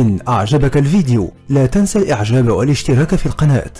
إن أعجبك الفيديو لا تنسى الإعجاب والاشتراك في القناة.